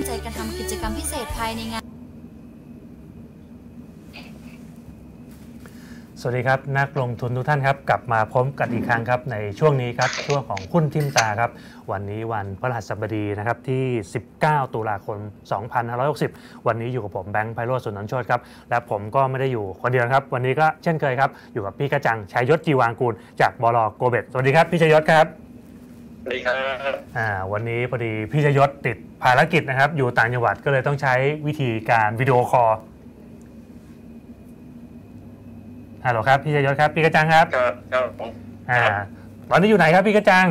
งใจกันทำกิจกรรมพิเศษภายในงานสวัสดีครับนักลงทุนทุกท่านครับกลับมาพร้อมกันอีกครั้งครับในช่วงนี้ครับช่วงของหุ้นทิ่มตาครับวันนี้วันพฤหัสบดีนะครับที่19ตุลาคม2560วันนี้อยู่กับผมแบงค์ไพโรจน์ สุนันท์โชติครับและผมก็ไม่ได้อยู่คนเดียวครับวันนี้ก็เช่นเคยครับอยู่กับพี่กระจังชัยยศจีวางกูลจากบล.โกเบตสวัสดีครับพี่ชัยยศครับสวัสดีครับวันนี้พอดีพี่ชัยยศติดภารกิจนะครับอยู่ต่างจังหวัดก็เลยต้องใช้วิธีการวิดีโอคอลฮัลโหลครับพี่ชัยยศครับพี่กระจังครับครับผมตอนนี้อยู่ไหนครับพี่กระจัง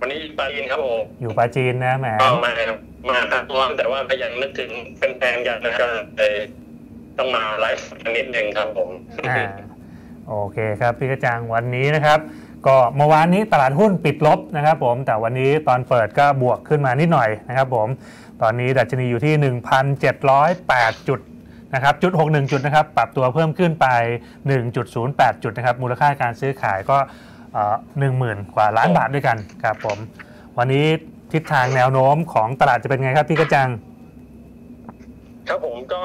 วันนี้ปาจีนครับผมอยู่ปาจีนนะแหมมาครับรวมแต่ว่าก็ยังนึกถึงเป็นแฟนกันนะครับต้องมาไลฟ์กันนิดนึงครับผมโอเคครับพี่กระจังวันนี้นะครับก็เมื่อวานนี้ตลาดหุ้นปิดลบนะครับผมแต่วันนี้ตอนเปิดก็บวกขึ้นมานิดหน่อยนะครับผมตอนนี้ดัชนีอยู่ที่ 1,708 จุดนะครับ0.61 จุดนะครับปรับตัวเพิ่มขึ้นไป 1.08 จุดนะครับมูลค่าการซื้อขายก็ 10,000 กว่าล้านบาทด้วยกันครับผมวันนี้ทิศทางแนวโน้มของตลาดจะเป็นไงครับพี่กระจังครับผมก็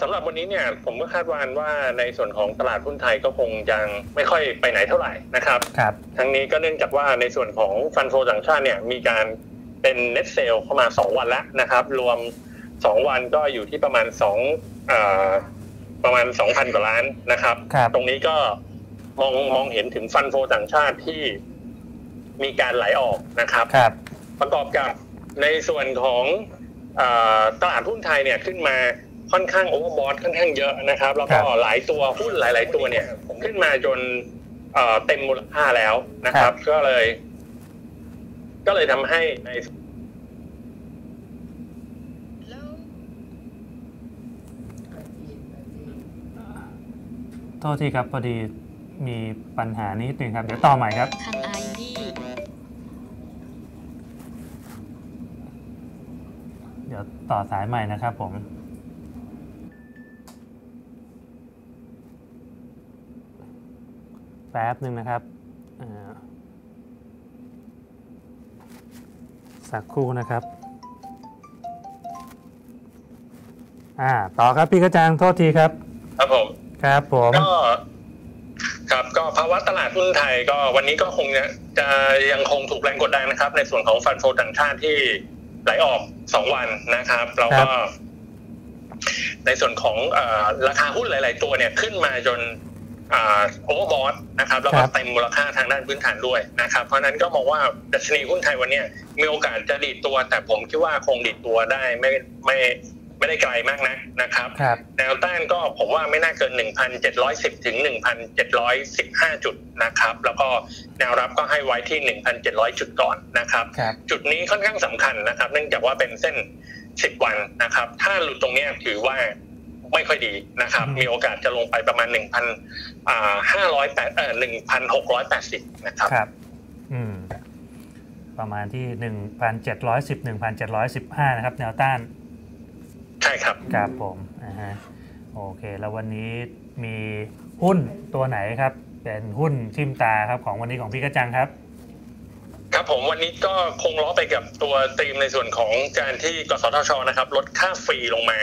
สำหรับวันนี้เนี่ยผมก็คาดการณ์ว่าในส่วนของตลาดหุ้นไทยก็คงยังไม่ค่อยไปไหนเท่าไหร่นะครับทั้งนี้ก็เนื่องจากว่าในส่วนของฟันโฟต่างชาติเนี่ยมีการเป็นเน็ตเซลเข้ามา2วันแล้วนะครับรวม2วันก็อยู่ที่ประมาณ2,000 กว่าล้านนะครับตรงนี้ก็มองเห็นถึงฟันโฟต่างชาติที่มีการไหลออกนะครับประกอบกับในส่วนของตลาดหุ้นไทยเนี่ยขึ้นมาค่อนข้างโอเวอร์บอทค่อนข้างเยอะนะครับแล้วก็หลายตัวหุ้นหลายๆตัวเนี่ยขึ้นมาจนเต็มมูลค่าแล้วนะครับก็เลยทำให้ในโทษทีครับพอดีมีปัญหานิดนึงครับเดี๋ยวต่อใหม่ครับเดี๋ยวต่อสายใหม่นะครับผมแป๊บหนึ่งนะครับสักครู่นะครับต่อครับพี่กระจังโทษทีครับครับผมครับผมก็ครับก็ภาวะตลาดหุ้นไทยก็วันนี้ก็คงจะยังคงถูกแรงกดดันนะครับในส่วนของฟันโฟต่างชาติที่ไหลออก2วันนะครับแล้วก็ในส่วนของราคาหุ้นหลายๆตัวเนี่ยขึ้นมาจนโอเวอร์บอทนะครับแล้วก็เต็มมูลค่าทางด้านพื้นฐานด้วยนะครับเพราะนั้นก็มองว่าดัชนีหุ้นไทยวันนี้มีโอกาสจะดีดตัวแต่ผมคิดว่าคงดีดตัวได้ไม่ได้ไกลมากนักนะครับแนวต้านก็ผมว่าไม่น่าเกิน 1,710 ถึง 1,715 จุดนะครับแล้วก็แนวรับก็ให้ไว้ที่ 1,700 จุดก่อนนะครับจุดนี้ค่อนข้างสำคัญนะครับเนื่องจากว่าเป็นเส้น10วันนะครับถ้าหลุดตรงนี้ถือว่าไม่ค่อยดีนะครับมีโอกาสจะลงไปประมาณ 1,680 นะครับประมาณที่ 1,710 1,715 นะครับแนวต้านใช่ครับครับผมโอเคแล้ววันนี้มีหุ้นตัวไหนครับเป็นหุ้นทิ่มตาครับของวันนี้ของพี่กระจังครับครับผมวันนี้ก็คงล้อไปกับตัวธีมในส่วนของการที่กสทช.นะครับลดค่าฟรีลงมา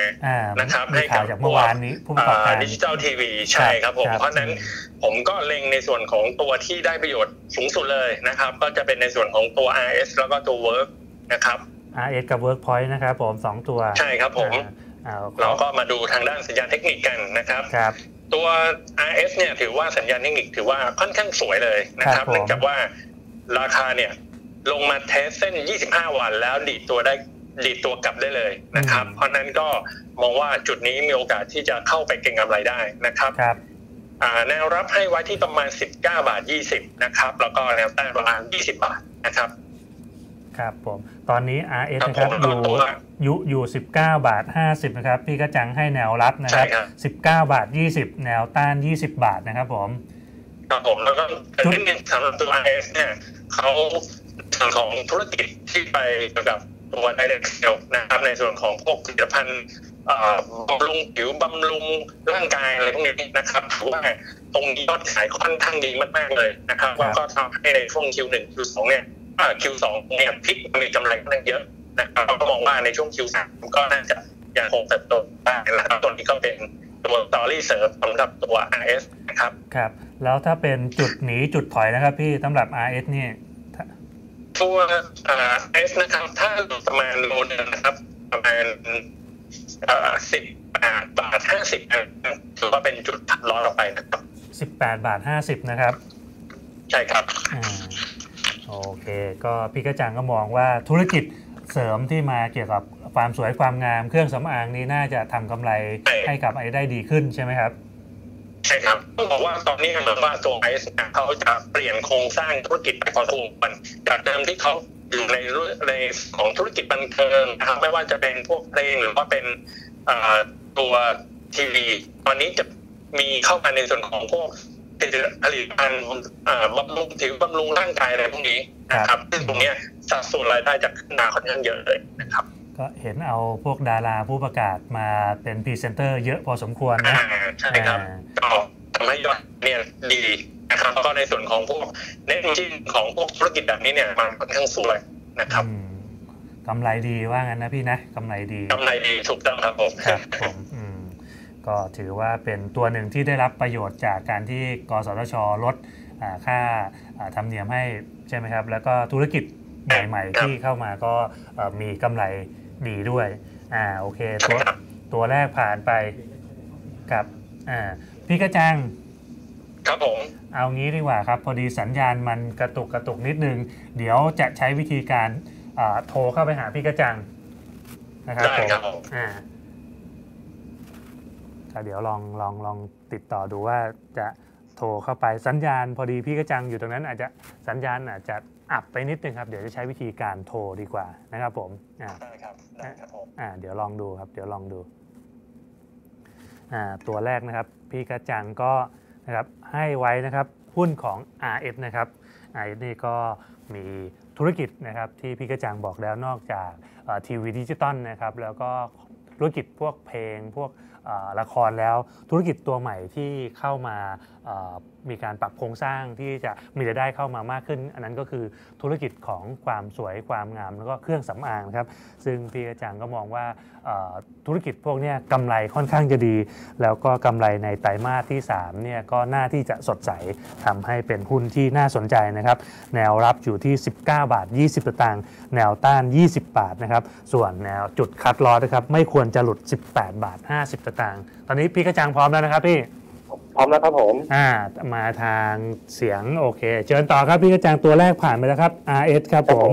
นะครับให้กับเมื่อวานนี้ผู้ประกอบการดิจิตอลทีวีใช่ครับผมเพราะนั้นผมก็เล็งในส่วนของตัวที่ได้ประโยชน์สูงสุดเลยนะครับก็จะเป็นในส่วนของตัว RS แล้วก็ตัว Work นะครับRS กับ Workpoint นะครับผม2ตัวใช่ครับผมเราก็มาดูทางด้านสัญญาณเทคนิคกันนะครับตัว RS เนี่ยถือว่าสัญญาณเทคนิคถือว่าค่อนข้างสวยเลยนะครับเนื่องจากว่าราคาเนี่ยลงมาเทสเส้น25วันแล้วดีดตัวกลับได้เลยนะครับเพราะนั้นก็มองว่าจุดนี้มีโอกาสที่จะเข้าไปเก็งกำไรได้นะครับแนวรับให้ไว้ที่ประมาณ19.20 บาทนะครับแล้วก็แนวต้านประมาณ20 บาทนะครับครับผมตอนนี้ RS นะครับอยู่19.50 บาทนะครับพี่กระจังให้แนวรับนะครับ19.20 บาทแนวต้าน20 บาทนะครับผมครับผมแล้วก็จุดนึงสำหรับตัว RS เนี่ยเขาส่วนของธุรกิจที่ไปเกี่ยวกับตัว direct sale นะครับในส่วนของพวกผลิตภัณฑ์บำรุงผิวบำรุงร่างกายอะไรพวกนี้นะครับถือว่าตรงนี้ยอดขายค่อนข้างดีมากๆเลยนะครับแล้วก็ทำให้ในช่วง Q1 Q2 เนี่ยQ2 เนี่ยพลิกมีกำไรค่อนข้างเยอะ นะครับก็มองว่าในช่วง Q3 ก็น่าจะยังคงเติบโตได้นะครับตัวนี้ก็เป็นตัวสตอรี่เสริมสำหรับตัว RS นะครับครับแล้วถ้าเป็นจุดหนีจุดถอยนะครับพี่สำหรับ RS นี่ตัว RS นะครับถ้าประมาณโลนึงนะครับประมาณ18.50 บาทถือว่าเป็นจุดถัดลอยออกไปนะครับ18.50 บาทนะครับใช่ครับโอเคก็พี่กระจังก็มองว่าธุรกิจเสริมที่มาเกี่ยวกับความสวยความงามเครื่องสำอางนี้น่าจะทำกำไรให้กับไอได้ดีขึ้นใช่ไหมครับใช่ครับต้องบอกว่าตอนนี้เหมือนว่าตัวไอซ์เขาจะเปลี่ยนโครงสร้างธุรกิจไปพอสมควรจากเดิมที่เขาอยู่ในของธุรกิจบันเทิงนะครับไม่ว่าจะเป็นพวกเพลงหรือว่าเป็นตัวทีวีตอนนี้จะมีเข้ามาในส่วนของพวกผลิตภัณฑ์บำรุงผิวบำรุงร่างกายอะไรพวกนี้นะครับซึ่งตรงนี้สัดส่วนรายได้จะขึ้นมาค่อนข้างเยอะเลยนะครับก็เห็นเอาพวกดาราผู้ประกาศมาเป็นพรีเซนเตอร์เยอะพอสมควรนะใช่ครับก็ทำให้ยอดเนี่ยดีนะครับแล้วก็ในส่วนของพวกเน็ตจิ้นของพวกธุรกิจแบบนี้เนี่ยมันค่อนข้างสวยนะครับกำไรดีว่างั้นนะพี่นะกำไรดีกำไรดีถูกต้องครับผมครับผมก็ถือว่าเป็นตัวหนึ่งที่ได้รับประโยชน์จากการที่กสทช.ลดค่าธรรมเนียมให้ใช่ไหมครับแล้วก็ธุรกิจใหม่ๆที่เข้ามาก็มีกำไรดีด้วยโอเคตัวแรกผ่านไปกับพี่กระจังครับผมเอางี้ดีกว่าครับพอดีสัญญาณมันกระตุกนิดนึงเดี๋ยวจะใช้วิธีการโทรเข้าไปหาพี่กระจังนะครับได้ครับเดี๋ยวลองติดต่อดูว่าจะโทรเข้าไปสัญญาณพอดีพี่กระจังอยู่ตรงนั้นอาจจะสัญญาณอาจจะอับไปนิดนึงครับเดี๋ยวจะใช้วิธีการโทรดีกว่านะครับผมได้ครับได้ครับผมเดี๋ยวลองดูครับเดี๋ยวลองดูตัวแรกนะครับพี่กระจังก็นะครับให้ไว้นะครับหุ้นของ RS นะครับ RS นี่ก็มีธุรกิจนะครับที่พี่กระจังบอกแล้วนอกจากทีวีดิจิตอลนะครับแล้วก็ธุรกิจพวกเพลงพวกละครแล้วธุรกิจตัวใหม่ที่เข้ามามีการปรับโครงสร้างที่จะมีรายได้เข้ามามากขึ้นอันนั้นก็คือธุรกิจของความสวยความงามแล้วก็เครื่องสำอางครับซึ่งพี่อาจารย์ก็มองว่าธุรกิจพวกนี้กำไรค่อนข้างจะดีแล้วก็กำไรในไตรมาสที่3เนี่ยก็น่าที่จะสดใสทำให้เป็นหุ้นที่น่าสนใจนะครับแนวรับอยู่ที่19.20 บาทแนวต้าน20 บาทนะครับส่วนแนวจุดคัดลอสนะครับไม่ควรจะหลุด18.50 บาทตอนนี้พี่กระจังพร้อมแล้วนะครับพี่พร้อมแล้วครับผมมาทางเสียงโอเคเชิญต่อครับพี่กระจังตัวแรกผ่านไปแล้วครับ RS ครับผม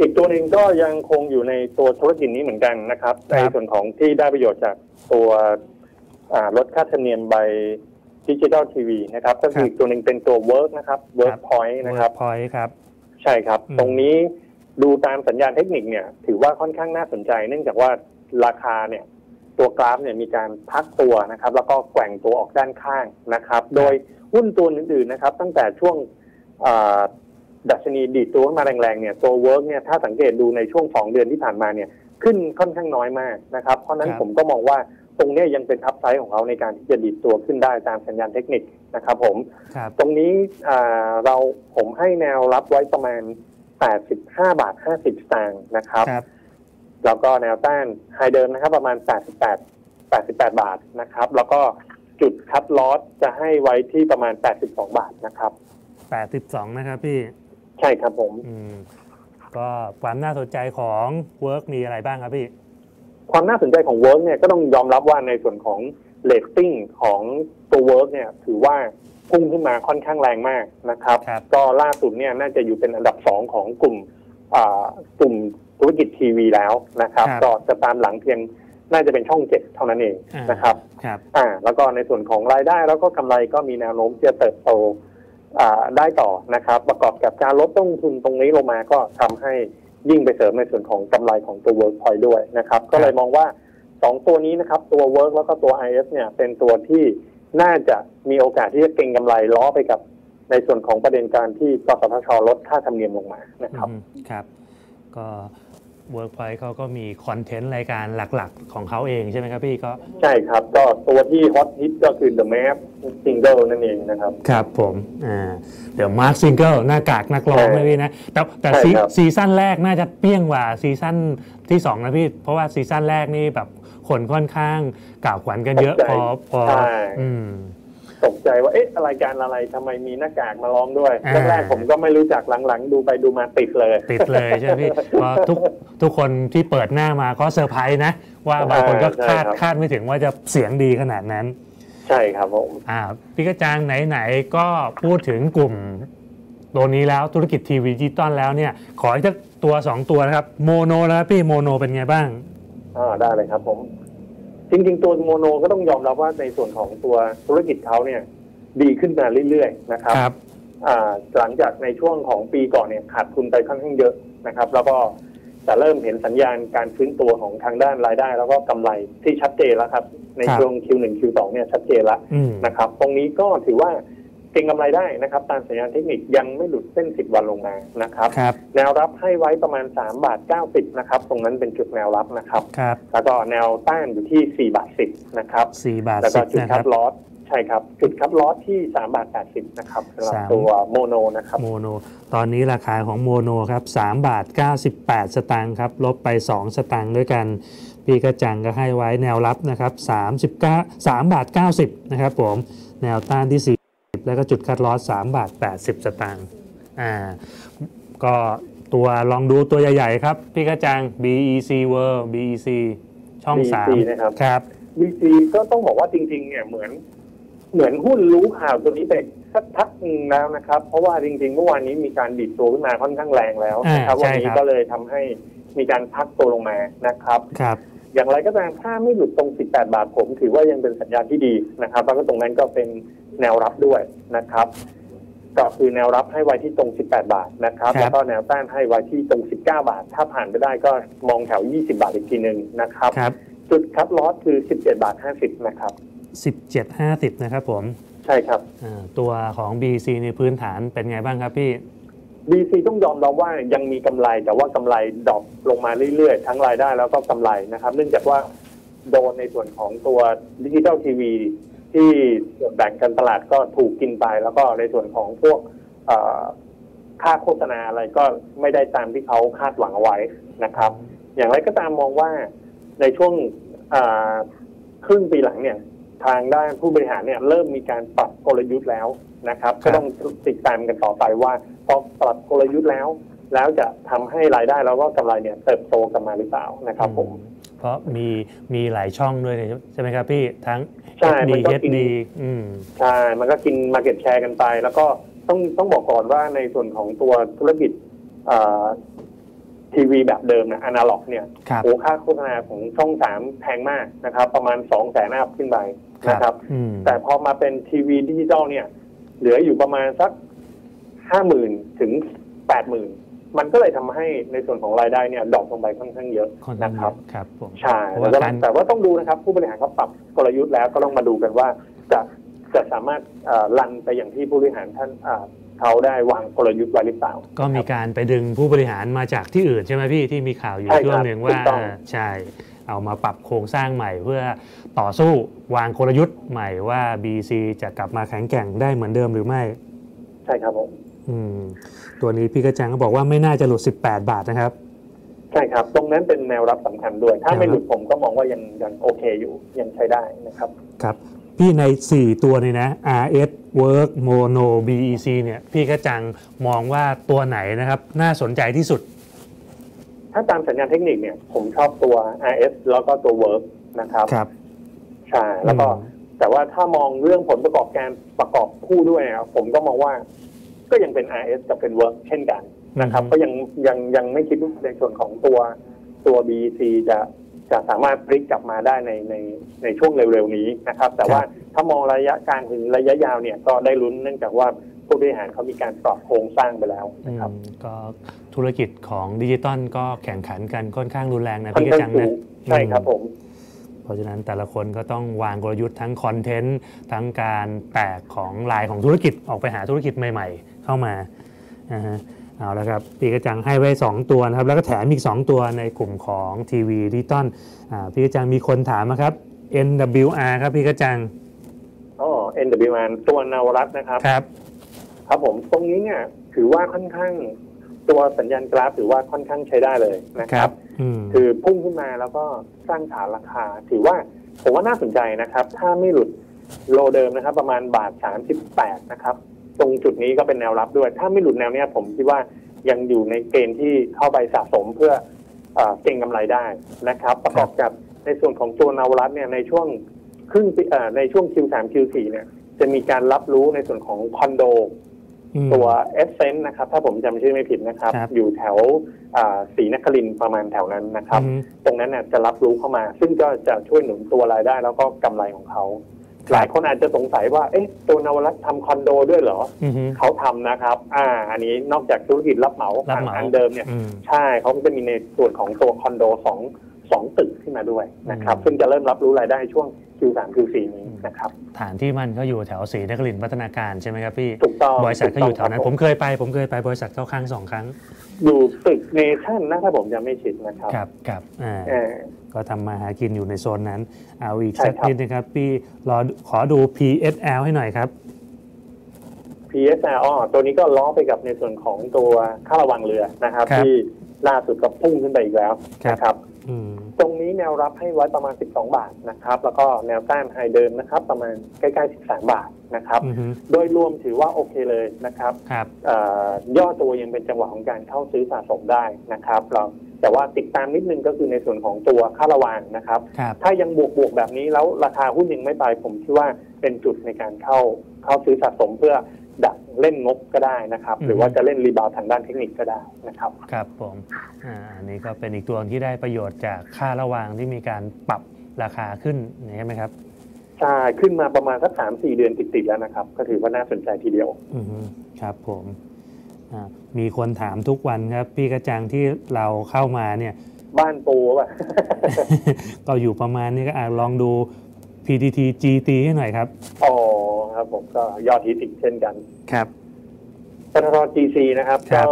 อีกตัวหนึ่งก็ยังคงอยู่ในตัวธุรกิจนี้เหมือนกันนะครับในส่วนของที่ได้ประโยชน์จากตัวลดค่าธรรมเนียมใบดิจิตอลทีวีนะครับก็คืออีกตัวหนึ่งเป็นตัว Work นะครับ Work Point นะครับ Point ครับใช่ครับตรงนี้ดูตามสัญญาณเทคนิคเนี่ยถือว่าค่อนข้างน่าสนใจเนื่องจากว่าราคาเนี่ยตัวกราฟเนี่ยมีการพักตัวนะครับแล้วก็แกว่งตัวออกด้านข้างนะครับโดยหุ้นตัวอื่นๆนะครับตั้งแต่ช่วงดัชนีดีดตัวขึ้นมาแรงๆเนี่ยตัวเวิร์กเนี่ยถ้าสังเกตดูในช่วง2 เดือนที่ผ่านมาเนี่ยขึ้นค่อนข้างน้อยมากนะครับเพราะนั้นผมก็มองว่าตรงนี้ยังเป็นอัพไซด์ของเขาในการที่จะดีดตัวขึ้นได้ตามสัญญาณเทคนิคนะครับผมตรงนี้ผมให้แนวรับไว้ประมาณ85.50 บาทนะครับแล้วก็แนวต้านไฮเดิมนะครับประมาณ88 บาทนะครับแล้วก็จุดคัดลอสจะให้ไว้ที่ประมาณ82 บาทนะครับ82นะครับพี่ใช่ครับผมก็ความน่าสนใจของเวิร์กมีอะไรบ้างครับพี่ความน่าสนใจของเวิร์กเนี่ยก็ต้องยอมรับว่าในส่วนของเรตติ้งของตัวเวิร์กเนี่ยถือว่าพุ่งขึ้นมาค่อนข้างแรงมากนะครับก็ล่าสุดเนี่ยน่าจะอยู่เป็นอันดับ2ของกลุ่มธุรกิจทีวีแล้วนะครับก็จะตามหลังเพียงน่าจะเป็นช่อง7เท่านั้นเองนะครับแล้วก็ในส่วนของรายได้แล้วก็กำไรก็มีแนวโน้มที่จะเติบโตได้ต่อนะครับประกอบกับการลดต้นทุนตรงนี้ลงมาก็ทำให้ยิ่งไปเสริมในส่วนของกำไรของตัว Work Point ด้วยนะครับก็เลยมองว่า2ตัวนี้นะครับตัว Work แล้วก็ตัว IS เนี่ยเป็นตัวที่น่าจะมีโอกาสที่จะเก็งกำไรล้อไปกับในส่วนของประเด็นการที่กสทช.ลดค่าธรรมเนียมลงมานะครับครับก็Workpoint เขาก็มีคอนเทนต์รายการหลักๆของเขาเองใช่ไหมครับพี่ก็ใช่ครับก็ตัว ตัวที่ฮอตฮิตก็คือ The Mask Single นั่นเองนะครับครับผมThe Mask Single หน้ากากนักร้องนะพี่นะแต่ซีซั่นแรกน่าจะเปี้ยงกว่าซีซั่นที่2นะพี่เพราะว่าซีซั่นแรกนี่แบบคนค่อนข้างกล่าวขวัญกันเยอะพอตกใจว่าเอ๊ะรายการอะไรทำไมมีหน้ากากมาร้องด้วยแรกๆผมก็ไม่รู้จักหลังๆดูไปดูมาติดเลยใช่พี่พอทุกคนที่เปิดหน้ามาก็เซอร์ไพรส์นะว่าบางคนก็คาดไม่ถึงว่าจะเสียงดีขนาดนั้นใช่ครับผมพี่กระจางไหนๆก็พูดถึงกลุ่มตัวนี้แล้วธุรกิจทีวีดิจิตอลแล้วเนี่ยขออีกตัว2ตัวนะครับโมโนนะครับพี่โมโนเป็นไงบ้างได้เลยครับผมจริงๆตัวโมโนก็ต้องยอมรับว่าในส่วนของตัวธุรกิจเขาเนี่ยดีขึ้นมาเรื่อยๆนะครับหลังจากในช่วงของปีก่อนเนี่ยขาดทุนไปค่อนข้างเยอะนะครับแล้วก็จะเริ่มเห็นสัญญาณการฟื้นตัวของทางด้านรายได้แล้วก็กำไรที่ชัดเจนแล้วครับในช่วง Q1 Q2 เนี่ยชัดเจนละนะครับตรงนี้ก็ถือว่าเก็งกำไรได้นะครับตามสัญญาณเทคนิคยังไม่หลุดเส้น10วันลงมานะครับแนวรับให้ไว้ประมาณ3.90 บาทนะครับตรงนั้นเป็นจุดแนวรับนะครับแล้วก็แนวต้านอยู่ที่4.10 บาทนะครับ4 บาทแล้วก็จุดคัดลอสใช่ครับจุดคัดลอสที่3.80 บาทนะครับสำหรับตัวโมโนนะครับโมโนตอนนี้ราคาของโมโนครับ3.98 บาทครับลบไป2 สตางค์ด้วยกันพี่กระจังก็ให้ไว้แนวรับนะครับ3.90 บาทนะครับผมแนวต้านที่4แล้วก็จุดคัดลอส3.80 บาทก็ตัวลองดูตัวใหญ่ๆครับพี่กระจัง BEC World BEC ช่อง 3 นะครับครับ BEC ก็ต้องบอกว่าจริงๆเนี่ยเหมือนหุ้นรู้ข่าวตัวนี้ไปสักพักนึงแล้วนะครับเพราะว่าจริงๆเมื่อวานนี้มีการดีดตัวขึ้นมาค่อนข้างแรงแล้วนะครับวันนี้ก็เลยทำให้มีการพักตัวลงมานะครับครับอย่างไรก็ตามถ้าไม่หลุดตรง18 บาทผมถือว่ายังเป็นสัญญาณที่ดีนะครับแล้วก็ตรงนั้นก็เป็นแนวรับด้วยนะครับก็คือแนวรับให้ไว้ที่ตรง18 บาทนะครับแล้วก็แนวต้านให้ไว้ที่ตรง19 บาทถ้าผ่านไปได้ก็มองแถว20 บาทอีกทีนึงนะครับจุดคัทลอสคือ17.50 บาทนะครับ17.50 นะครับผมใช่ครับตัวของ BC ในพื้นฐานเป็นไงบ้างครับพี่BC ต้องยอมรับว่ายังมีกำไรแต่ว่ากำไรดรอปลงมาเรื่อยๆทั้งรายได้แล้วก็กำไรนะครับเนื่องจากว่าโดนในส่วนของตัวดิจิทัลทีวีที่แบ่งกันตลาดก็ถูกกินไปแล้วก็ในส่วนของพวกค่าโฆษณาอะไรก็ไม่ได้ตามที่เขาคาดหวังเอาไว้นะครับอย่างไรก็ตามมองว่าในช่วงครึ่งปีหลังเนี่ยทางด้านผู้บริหารเนี่ยเริ่มมีการปรับกลยุทธ์แล้วนะครับก็ต้องติดตามกันต่อไปว่าพอปรับกลยุทธ์แล้วจะทำให้รายได้แล้วก็กำไรเนี่ยเติบโตกลับมาหรือเปล่านะครับผมเพราะมีหลายช่องด้วยใช่ไหมครับพี่ทั้งดีเฮดดีใช่มันก็กิน Market Share กันไปแล้วก็ต้องบอกก่อนว่าในส่วนของตัวธุรกิจทีวีแบบเดิมนะอนาล็อกเนี่ยโอ้ค่าโฆษณาของช่อง3แพงมากนะครับประมาณ200,000อัพขึ้นไปนะครับแต่พอมาเป็นทีวีดิจิตอลเนี่ยเหลืออยู่ประมาณสัก 50,000 ถึง 80,000 มันก็เลยทำให้ในส่วนของรายได้เนี่ยดรอปลงไปค่อนข้างเยอะนะครับครับผมใช่แต่ว่าต้องดูนะครับผู้บริหารเขาปรับกลยุทธ์แล้วก็ต้องมาดูกันว่าจะสามารถรันไปอย่างที่ผู้บริหารท่านเขาได้วางกลยุทธ์ไว้หรือเปล่าก็มีการไปดึงผู้บริหารมาจากที่อื่นใช่ไหมพี่ที่มีข่าวอยู่ช่วงหนึ่งว่าใช่เอามาปรับโครงสร้างใหม่เพื่อต่อสู้วางกลยุทธ์ใหม่ว่า BC จะกลับมาแข็งแกร่งได้เหมือนเดิมหรือไม่ใช่ครับผมตัวนี้พี่กระจังก็บอกว่าไม่น่าจะหลุด18 บาทนะครับใช่ครับตรงนั้นเป็นแนวรับสำคัญด้วยถ้าไม่หลุดผมก็มองว่ายังโอเคอยู่ยังใช้ได้นะครับครับพี่ใน4ตัวนี่นะ RS Work Mono BEC เนี่ยพี่กระจังมองว่าตัวไหนนะครับน่าสนใจที่สุดถ้าตามสัญญาณเทคนิคเนี่ยผมชอบตัว RS แล้วก็ตัว Work นะครับครับใช่แล้วก็แต่ว่าถ้ามองเรื่องผลประกอบการประกอบคู่ด้วยครับผมก็มองว่าก็ยังเป็น RS กับเป็น Work เช่นกันนะครับก็ยังไม่คิดในส่วนของตัว BEC จะสามารถพลิกกลับมาได้ในช่วงเร็วๆนี้นะครับแต่ว่าถ้ามองระยะกลางถึงระยะยาวเนี่ยก็ได้ลุ้นเนื่องจากว่าผู้บริหารเขามีการปรับโครงสร้างไปแล้วนะครับก็ธุรกิจของดิจิตอลก็แข่งขันกันค่อนข้างรุนแรงนะพี่กระจังนะใช่ครับผมเพราะฉะนั้นแต่ละคนก็ต้องวางกลยุทธ์ทั้งคอนเทนต์ทั้งการแตกของลายของธุรกิจออกไปหาธุรกิจใหม่ๆเข้ามาเอาละครับพี่กระจังให้ไว้2ตัวนะครับแล้วก็แถมอีก2ตัวในกลุ่มของทีวีดิจิตอลพี่กระจังมีคนถามนะครับ NWR ครับพี่กระจังอ๋อ NWR ตัวนวรัตน์นะครับครับครับผมตรงนี้เนี่ยถือว่าค่อนข้างตัวสัญญาณกราฟถือว่าค่อนข้างใช้ได้เลยนะครับคือพุ่งขึ้นมาแล้วก็สร้างฐานราคาถือว่าผมว่าน่าสนใจนะครับถ้าไม่หลุดโลเดิมนะครับประมาณ1.38 บาทนะครับตรงจุดนี้ก็เป็นแนวรับด้วยถ้าไม่หลุดแนวเนี้ยผมคิดว่ายังอยู่ในเกณฑ์ที่เข้าไปสะสมเพื่อเก็งกำไรได้นะครับประกอบกับในส่วนของตัวนวรัตน์เนี่ยในช่วงครึ่งในช่วง Q3 Q4 เนี่ยจะมีการรับรู้ในส่วนของคอนโดตัวเอสเซนต์นะครับถ้าผมจำชื่อไม่ผิดนะครับอยู่แถวศรีนครินทร์ประมาณแถวนั้นนะครับตรงนั้นเนี่ยจะรับรู้เข้ามาซึ่งก็จะช่วยหนุนตัวรายได้แล้วก็กำไรของเขาหลายคนอาจจะสงสัยว่าเอ๊ะตัวนวรัตน์ทำคอนโดด้วยเหรอเขาทำนะครับอันนี้นอกจากธุรกิจรับเหมาอันเดิมเนี่ยใช่เขาจะมีในส่วนของตัวคอนโดสองตึกขึ้นมาด้วยนะครับซึ่งจะเริ่มรับรู้รายได้ช่วง Q3 Q4 นี้นะครับฐานที่มันก็อยู่แถวศรีนครินทร์พัฒนาการใช่ไหมครับพี่ถูกต้องบริษัทก็อยู่แถวนั้นผมเคยไปบริษัทเข้าครั้ง2ครั้งอยู่ตึกเนชั่นนะถ้าผมจำไม่ผิดนะครับครับก็ทำมาหากินอยู่ในโซนนั้นเอาอีกสักนิดนะครับพี่รอขอดู PSL ให้หน่อยครับ PSL ตัวนี้ก็ล้อไปกับในส่วนของตัวค่าระวังเรือนะครับที่ล่าสุดก็พุ่งขึ้นไปอีกแล้วนะครับตรงนี้แนวรับให้ไว้ประมาณ12 บาทนะครับแล้วก็แนวต้านไฮเดิมนะครับประมาณใกล้ๆ13 บาทนะครับโดยรวมถือว่าโอเคเลยนะครับย่อตัวยังเป็นจังหวะของการเข้าซื้อสะสมได้นะครับเราแต่ว่าติดตามนิดนึงก็คือในส่วนของตัวค่าระวางนะครับถ้ายังบวกแบบนี้แล้วราคาหุ้นยังไม่ไปผมคิดว่าเป็นจุดในการเข้าซื้อสะสมเพื่อดักเล่นงบก็ได้นะครับหรือว่าจะเล่นรีบาวทางด้านเทคนิคก็ได้นะครับครับผมอันนี้ก็เป็นอีกตัวที่ได้ประโยชน์จากค่าระวางที่มีการปรับราคาขึ้นใช่ไหมครับใช่ขึ้นมาประมาณสัก 3-4 เดือนติดๆแล้วนะครับก็ถือว่าน่าสนใจทีเดียวครับผมมีคนถามทุกวันครับพี่กระจังที่เราเข้ามาเนี่ยบ้านโปว่ะก็อยู่ประมาณนี้ก็ลองดู PTT GT ให้หน่อยครับอ๋อครับผมก็ยอดฮิตอีกเช่นกันครับปตท GC นะครับก็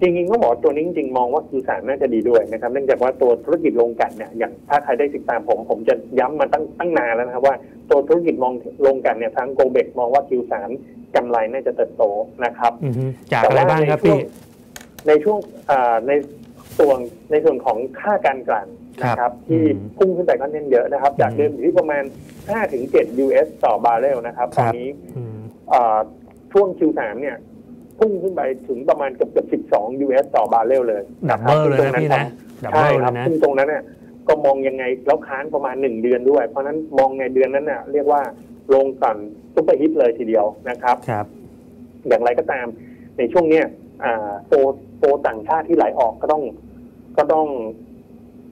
จริงๆก็บอกตัวนี้จริงๆมองว่าคือสารน่าจะดีด้วยนะครับเนื่องจากว่าตัวธุรกิจโรงกลั่นเนี่ยอย่างถ้าใครได้ติดตามผมจะย้ำมาตั้งนานแล้วนะครับว่าตัวธุรกิจมองโรงกลั่นเนี่ยทางโกลเบกมองว่าคิวสารกำไรน่าจะเติบโตนะครับจากอะไรบ้างครับพี่ในช่วงในส่วนของค่าการกลั่นนะครับที่พุ่งขึ้นไปก็เยอะนะครับจากเดิมอยู่ที่ประมาณ 5-7 US ต่อบาร์เรลนะครับตอนนี้ช่วง Q3 เนี่ยพุ่งขึ้นไปถึงประมาณเกือบ12 US ต่อบาร์เรลเลยดับเบิลเลยนะพี่นะใช่ครับซึ่งตรงนั้นเนี่ยก็มองยังไงแล้วค้างประมาณ1เดือนด้วยเพราะนั้นมองในเดือนนั้นเนี่ยเรียกว่าโรงกลั่นซุปเปอร์ฮิตเลยทีเดียวนะครับอย่างไรก็ตามในช่วงเนี้ยโปรต่างชาติที่ไหลออกก็ต้อง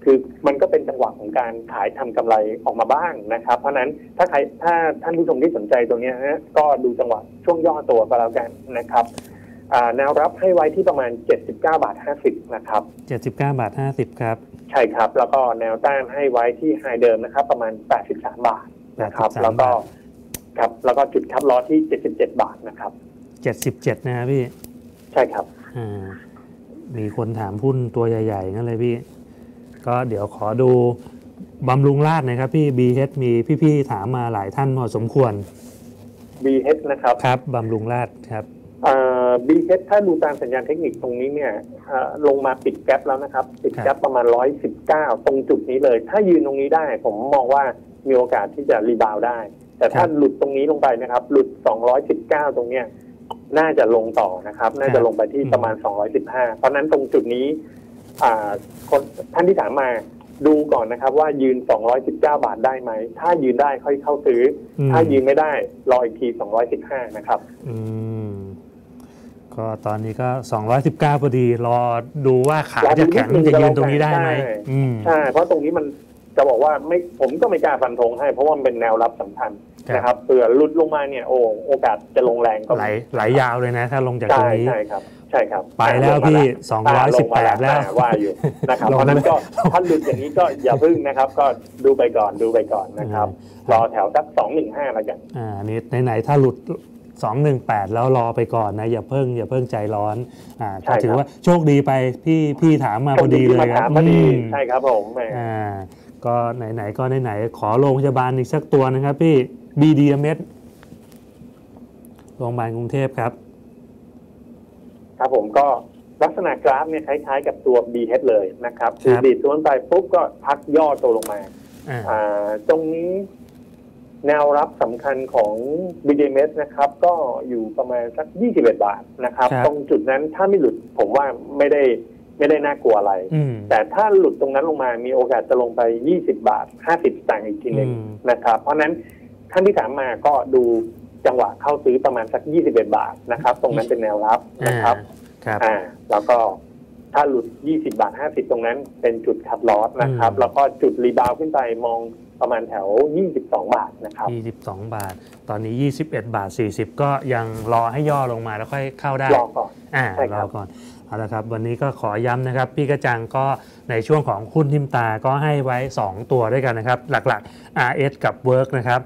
คือมันก็เป็นจังหวะของการขายทำกำไรออกมาบ้างนะครับเพราะฉะนั้นถ้าท่านผู้ชมที่สนใจตรงนี้นะก็ดูจังหวะช่วงย่อตัวก็แล้วกันนะครับแนวรับให้ไว้ที่ประมาณ79.50 บาทนะครับ79.50 บาทครับใช่ครับแล้วก็แนวต้านให้ไว้ที่ไฮเดิมนะครับประมาณ83 บาทนะครับแล้วก็จุดคัดลอสที่77 บาทนะครับ77นะครับพี่ใช่ครับมีคนถามหุ้นตัวใหญ่ๆนั่นเลยพี่ก็เดี๋ยวขอดูบำรุงราษฎร์นะครับพี่ BH มีพี่ๆถามมาหลายท่านพอสมควร BH นะครับครับบำรุงราษฎร์ครับBH ถ้าดูตามสัญญาณเทคนิคตรงนี้เนี่ยลงมาปิดแก๊ปแล้วนะครับปิดแก๊ปประมาณ119ตรงจุดนี้เลยถ้ายืนตรงนี้ได้ผมมองว่ามีโอกาสที่จะรีบาวได้แต่ถ้าหลุดตรงนี้ลงไปนะครับหลุด219ตรงเนี้ยน่าจะลงต่อนะครับน่าจะลงไปที่ประมาณ215เพราะนั้นตรงจุดนี้ท่านที่ถามมาดูก่อนนะครับว่ายืน219 บาทได้ไหมถ้ายืนได้ค่อยเข้าซื้อถ้ายืนไม่ได้รออีกที215นะครับก็ตอนนี้ก็219พอดีรอดูว่าขาจะแข็งจะยืนตรงนี้ได้ไหมใช่เพราะตรงนี้มันจะบอกว่าไม่ผมก็ไม่กล้าฟันธงให้เพราะว่ามันเป็นแนวรับสำคัญนะครับเผื่อหลุดลงมาเนี่ยโอกาสจะลงแรงก็ไหลยาวเลยนะถ้าลงจากตรงนี้ใช่ครับไปแล้วพี่218แล้วว่าอยู่นะครับเพราะนั้นก็ถ้าหลุดอย่างนี้ก็อย่าพึ่งนะครับก็ดูไปก่อนนะครับรอแถวสัก215แล้วกันนี่ไหนๆถ้าหลุด218แล้วรอไปก่อนนะอย่าเพิ่งใจร้อนก็ถือว่าโชคดีไปพี่ถามมาพอดีเลยครับใช่ครับผม ก็ไหนๆก็ไหนๆขอโรงพยาบาลอีกสักตัวนะครับพี่ BDMS โรงพยาบาลกรุงเทพครับครับผมก็ลักษณะกราฟเนี่ยคล้ายๆกับตัว BH เลยนะครับคือดีดตัวไปปุ๊บก็พักย่อตัวลงมาตรงนี้แนวรับสำคัญของ BDMS นะครับก็อยู่ประมาณสัก21 บาทนะครับตรงจุดนั้นถ้าไม่หลุดผมว่าไม่ได้น่ากลัวอะไรแต่ถ้าหลุดตรงนั้นลงมามีโอกาสจะลงไป20 บาท 50 สตางค์อีกทีหนึ่งนะครับเพราะนั้นท่านที่ถามมาก็ดูจังหวะเข้าซื้อประมาณสัก21 บาทนะครับตรงนั้นเป็นแนวรับนะครับแล้วก็ถ้าหลุด20 บาท 50ตรงนั้นเป็นจุดคัทลอสนะครับแล้วก็จุดรีบาวขึ้นไปมองประมาณแถว22 บาทนะครับ22 บาทตอนนี้21 บาท 40ก็ยังรอให้ย่อลงมาแล้วค่อยเข้าได้รอก่อนรอก่อนเอาละครับวันนี้ก็ขอย้ำนะครับพี่กระจังก็ในช่วงของหุ้นทิมตาก็ให้ไว้2ตัวด้วยกันนะครับหลักๆ RS กับ Work นะครับ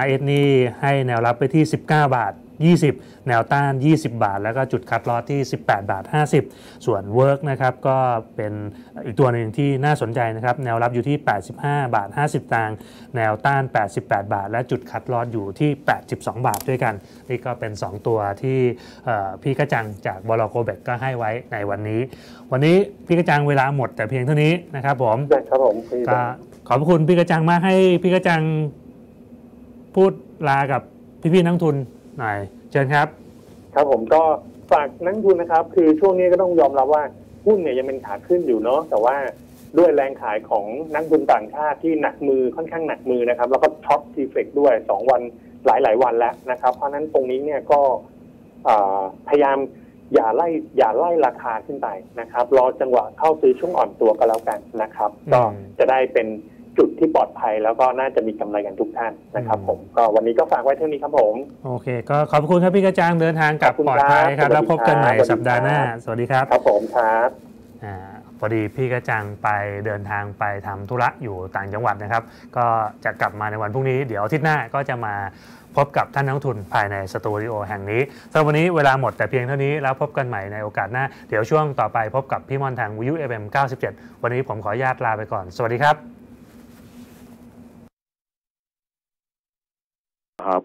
RS นี่ให้แนวรับไปที่19 บาท 20 แนวต้าน 20 บาทแล้วก็จุดคัทลอสที่ 18 บาท 50 ส่วน Work นะครับก็เป็นอีกตัวหนึ่งที่น่าสนใจนะครับแนวรับอยู่ที่ 85 บาท 50 ตังค์แนวต้าน 88 บาทและจุดคัทลอสอยู่ที่ 82 บาทด้วยกันนี่ก็เป็น2ตัวที่พี่กระจังจากบลโกเบกก็ให้ไว้ในวันนี้พี่กระจังเวลาหมดแต่เพียงเท่านี้นะครับผมครับผมขอบคุณพี่กระจังมากให้พี่กระจังพูดลากับพี่ๆนักทุนหน่อยเชิญครับครับผมก็ฝากนักทุนนะครับคือช่วงนี้ก็ต้องยอมรับว่าหุ้นเนี่ยยังเป็นขาขึ้นอยู่เนาะแต่ว่าด้วยแรงขายของนักทุนต่างชาติที่หนักมือค่อนข้างหนักมือนะครับแล้วก็ช็อตทีเฟกด้วย2วันหลายวันแล้วนะครับเพราะนั้นตรงนี้เนี่ยก็พยายามอย่าไล่ราคาขึ้นไปนะครับรอจังหวะเข้าซื้อช่วงอ่อนตัวก็แล้วกันนะครับก็จะได้เป็นจุดที่ปลอดภัยแล้วก็น่าจะมีกำไรกันทุกท่านนะครับผมก็วันนี้ก็ฝากไว้เท่านี้ครับผมโอเคก็ขอบคุณครับพี่กระจังเดินทางกลับปลอดภัยครับแล้วพบกันใหม่สัปดาห์หน้าสวัสดีครับครับผมครับพอดีพี่กระจังไปเดินทางไปทำธุระอยู่ต่างจังหวัดนะครับก็จะกลับมาในวันพรุ่งนี้เดี๋ยวอาทิตย์หน้าก็จะมาพบกับท่านนักทุนภายในสตูดิโอแห่งนี้สำหรับวันนี้เวลาหมดแต่เพียงเท่านี้แล้วพบกันใหม่ในโอกาสหน้าเดี๋ยวช่วงต่อไปพบกับพี่มอนทางวิวเอฟเอ็ม97วันนี้ผมขออนุญาตลาไปก่อนสวัสดีครับ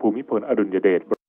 ภูมิพลอดุลยเดช